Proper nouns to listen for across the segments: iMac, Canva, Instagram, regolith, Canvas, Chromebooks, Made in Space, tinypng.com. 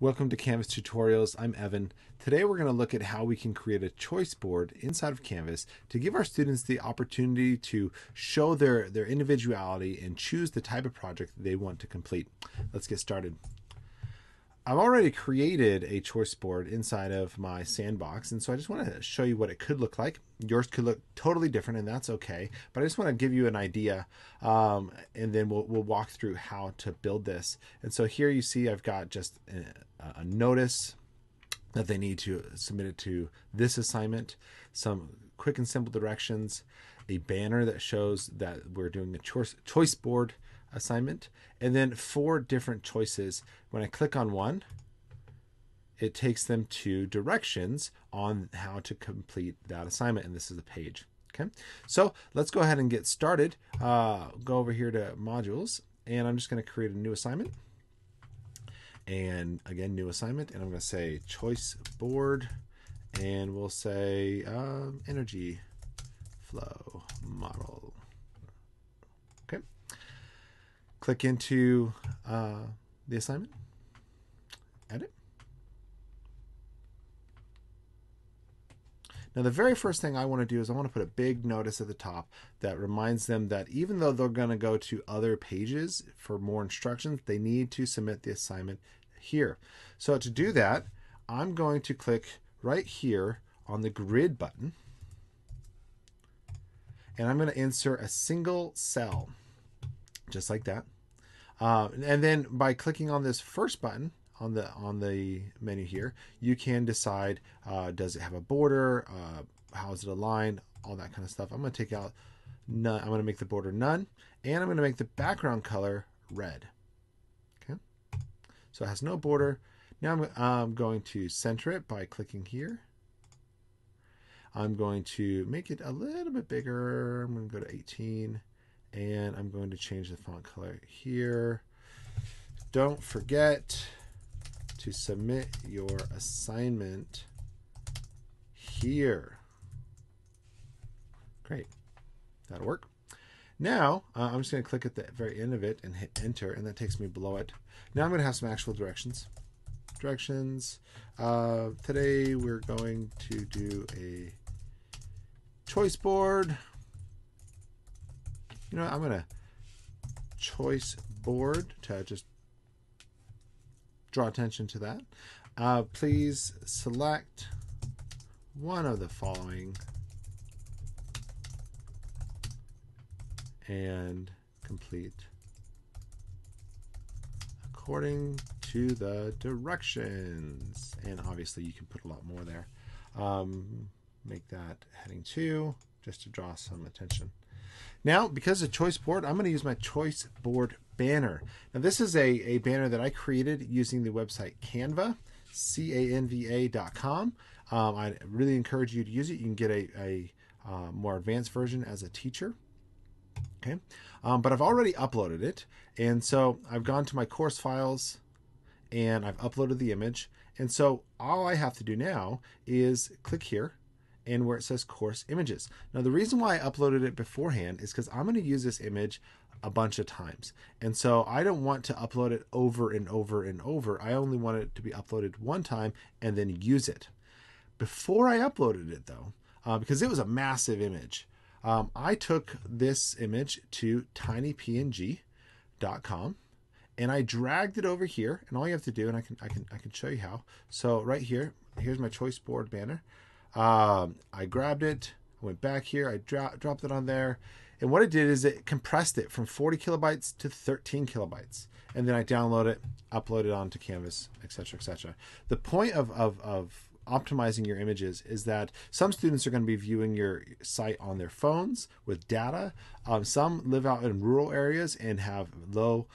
Welcome to Canvas Tutorials. I'm Evan. Today we're going to look at how we can create a choice board inside of Canvas to give our students the opportunity to show their individuality and choose the type of project they want to complete. Let's get started. I've already created a choice board inside of my sandbox, and so I just want to show you what it could look like. Yours could look totally different, and that's okay, but I just want to give you an idea, and then we'll walk through how to build this. And so here you see I've got just a notice that they need to submit it to this assignment, some quick and simple directions, a banner that shows that we're doing a choice board assignment, and then four different choices. When I click on one, it takes them to directions on how to complete that assignment, and this is the page. Okay, so let's go ahead and get started. Go over here to modules, and I'm just going to create a new assignment. And again, new assignment, and I'm going to say choice board, and we'll say energy flow model. Okay, click into the assignment, edit. Now the very first thing I want to do is I want to put a big notice at the top that reminds them that even though they're going to go to other pages for more instructions, they need to submit the assignment here. So to do that, I'm going to click right here on the grid button, and I'm going to insert a single cell, just like that. And then by clicking on this first button, on the menu here, you can decide, does it have a border, how is it aligned, all that kind of stuff. I'm going to take out none. I'm going to make the border none, and I'm going to make the background color red. Okay, so it has no border. Now I'm going to center it by clicking here. I'm going to make it a little bit bigger. I'm going to go to 18, and I'm going to change the font color here. Don't forget to submit your assignment here. Great, that'll work. Now I'm just going to click at the very end of it and hit enter, and that takes me below it. Now I'm going to have some actual directions. Today we're going to do a choice board. You know, I'm going to choice board to just draw attention to that. Please select one of the following and complete according to the directions. And obviously you can put a lot more there. Make that heading 2 just to draw some attention. Now, because of choice board, I'm going to use my choice board banner. Now, this is a banner that I created using the website Canva, canva.com. I really encourage you to use it. You can get a more advanced version as a teacher. Okay, but I've already uploaded it, and so I've gone to my course files, and I've uploaded the image. And so all I have to do now is click here, and where it says course images. Now the reason why I uploaded it beforehand is because I'm going to use this image a bunch of times, and so I don't want to upload it over and over and over. I only want it to be uploaded one time and then use it. Before I uploaded it though, because it was a massive image, I took this image to tinypng.com, and I dragged it over here, and all you have to do, and I can show you how. So right here, here's my choice board banner. I grabbed it, went back here, I dropped it on there, and what it did is it compressed it from 40 kilobytes to 13 kilobytes, and then I download it, upload it onto Canvas, etc., etc. The point of optimizing your images is that some students are going to be viewing your site on their phones with data. Some live out in rural areas and have low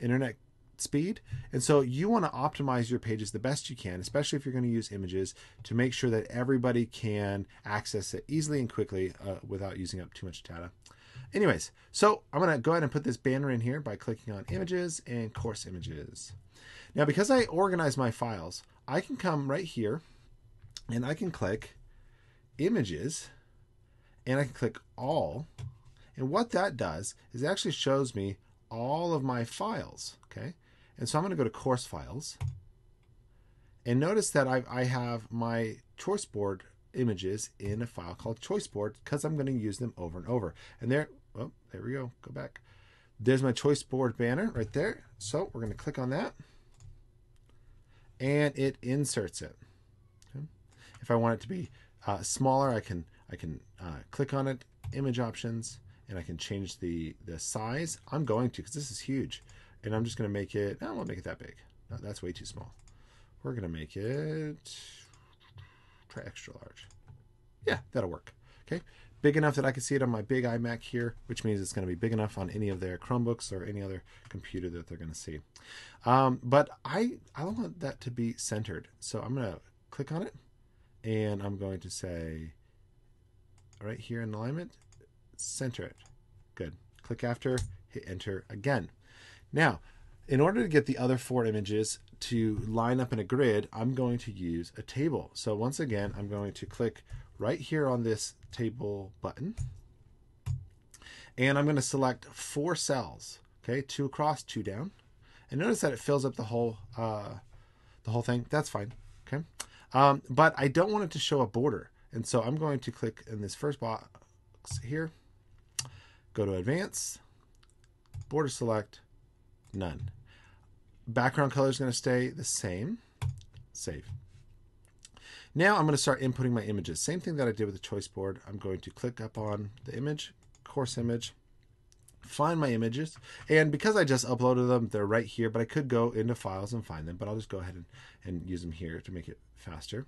internet speed, and so you want to optimize your pages the best you can, especially if you're going to use images, to make sure that everybody can access it easily and quickly without using up too much data. Anyways, so I'm going to go ahead and put this banner in here by clicking on images and course images. Now because I organize my files, I can come right here and I can click images and I can click all, and what that does is it actually shows me all of my files. Okay, and so I'm going to go to course files, And notice that I have my choice board images in a file called choice board because I'm going to use them over and over. And there, oh, there we go. Go back. There's my choice board banner right there. So we're going to click on that and it inserts it. Okay. If I want it to be smaller, I can click on it, image options, and I can change the size. I'm going to, because this is huge, and I'm just going to make it, I don't want to make it that big. No, that's way too small. We're going to make it, try extra large. Yeah, that'll work. Okay. Big enough that I can see it on my big iMac here, which means it's going to be big enough on any of their Chromebooks or any other computer that they're going to see. But I want that to be centered. So I'm going to click on it and I'm going to say right here in alignment, center it. Good. Click after, hit enter again. Now, in order to get the other four images to line up in a grid, I'm going to use a table. So once again, I'm going to click right here on this table button, and I'm going to select four cells. Okay, two across, two down, and notice that it fills up the whole thing. That's fine. Okay, but I don't want it to show a border, and so I'm going to click in this first box here, go to advanced, border select, none. Background color is going to stay the same. Save. Now I'm going to start inputting my images. Same thing that I did with the choice board. I'm going to click up on the image, course image, find my images. And because I just uploaded them, they're right here, but I could go into files and find them, but I'll just go ahead and use them here to make it faster.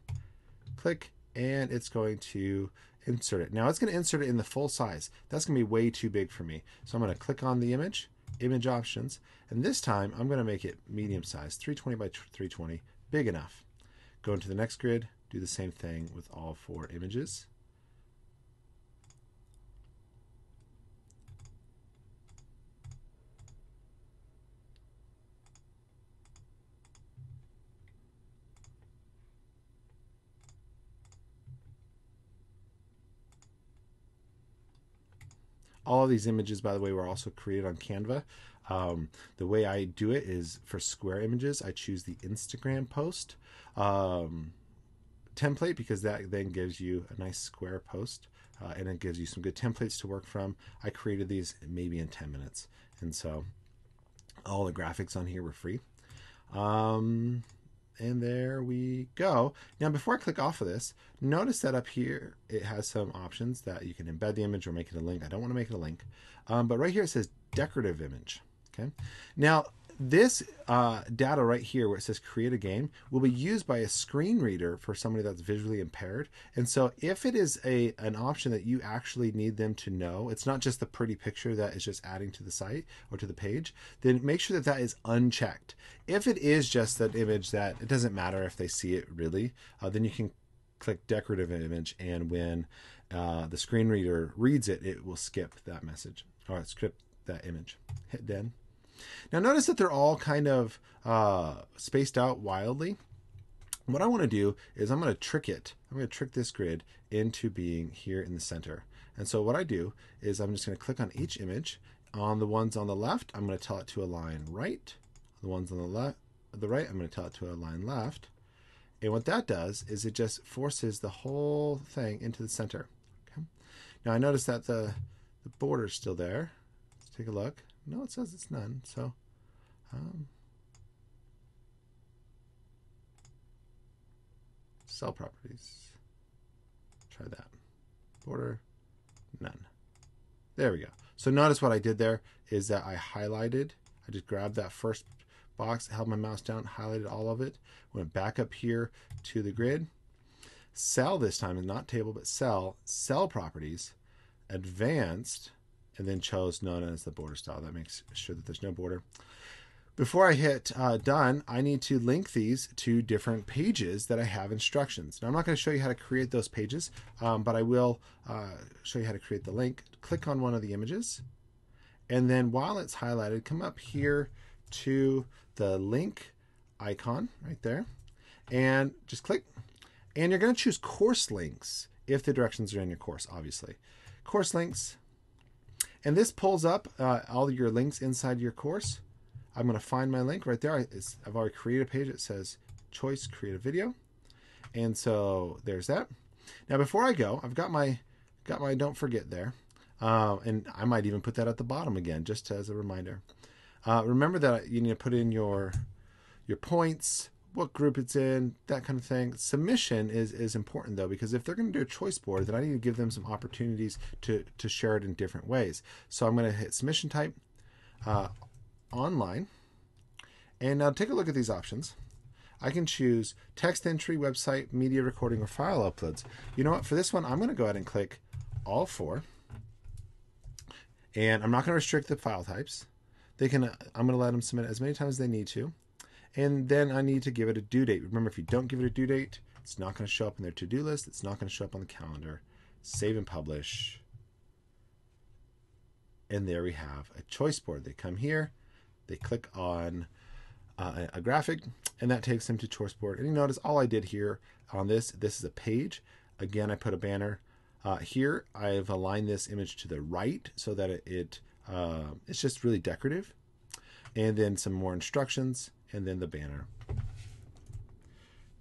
Click, and it's going to insert it. Now it's going to insert it in the full size. That's going to be way too big for me. So I'm going to click on the image, image options, and this time I'm going to make it medium size, 320 by 320, big enough. Go into the next grid. Do the same thing with all four images. All of these images, by the way, were also created on Canva. The way I do it is for square images, I choose the Instagram post template, because that then gives you a nice square post, and it gives you some good templates to work from. I created these maybe in 10 minutes, and so all the graphics on here were free. And there we go. Now, before I click off of this, notice that up here it has some options that you can embed the image or make it a link. I don't want to make it a link, but right here it says decorative image. Okay, now this data right here where it says create a game will be used by a screen reader for somebody that's visually impaired. And so if it is an option that you actually need them to know, it's not just the pretty picture that is just adding to the site or to the page, then make sure that that is unchecked. If it is just that image that it doesn't matter if they see it really, then you can click decorative image, and when the screen reader reads it, it will skip that message, or skip that image. Hit done. Now notice that they're all kind of spaced out wildly. What I want to do is I'm going to trick it. I'm going to trick this grid into being here in the center. And so what I do is I'm just going to click on each image. On the ones on the left, I'm going to tell it to align right. The ones on the right, I'm going to tell it to align left. And what that does is it just forces the whole thing into the center. Okay. Now I notice that the border is still there. Let's take a look. No, it says it's none. So, cell properties. Try that. Border, none. There we go. So notice what I did there is that I highlighted. I just grabbed that first box, held my mouse down, highlighted all of it, went back up here to the grid. Cell this time, and not table, but cell, cell properties, advanced, and then chose none as the border style. That makes sure that there's no border. Before I hit done, I need to link these to different pages that I have instructions. Now I'm not going to show you how to create those pages, but I will show you how to create the link. Click on one of the images, and then while it's highlighted, come up here to the link icon right there, and just click. And you're going to choose course links if the directions are in your course, obviously. Course links. And this pulls up all of your links inside your course. I'm going to find my link right there. I've already created a page. It says choice, create a video. And so there's that. Now, before I go, I've got my don't forget there. And I might even put that at the bottom again, just as a reminder. Remember that you need to put in your points, what group it's in, that kind of thing. Submission is important, though, because if they're going to do a choice board, then I need to give them some opportunities to share it in different ways. So I'm going to hit submission type, online. And now take a look at these options. I can choose text entry, website, media recording, or file uploads. You know what? For this one, I'm going to go ahead and click all four. And I'm not going to restrict the file types. They can. I'm going to let them submit as many times as they need to. And then I need to give it a due date. Remember, if you don't give it a due date, it's not going to show up in their to-do list. It's not going to show up on the calendar. Save and publish. And there we have a choice board. They come here. They click on a graphic, and that takes them to choice board. And you notice all I did here on this is a page. Again, I put a banner. Here, I've aligned this image to the right so that it's just really decorative. And then some more instructions, and then the banner.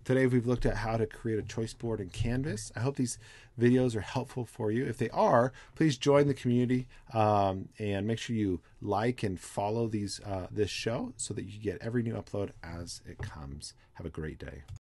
Today, we've looked at how to create a choice board in Canvas. I hope these videos are helpful for you. If they are, please join the community and make sure you like and follow this show so that you get every new upload as it comes. Have a great day.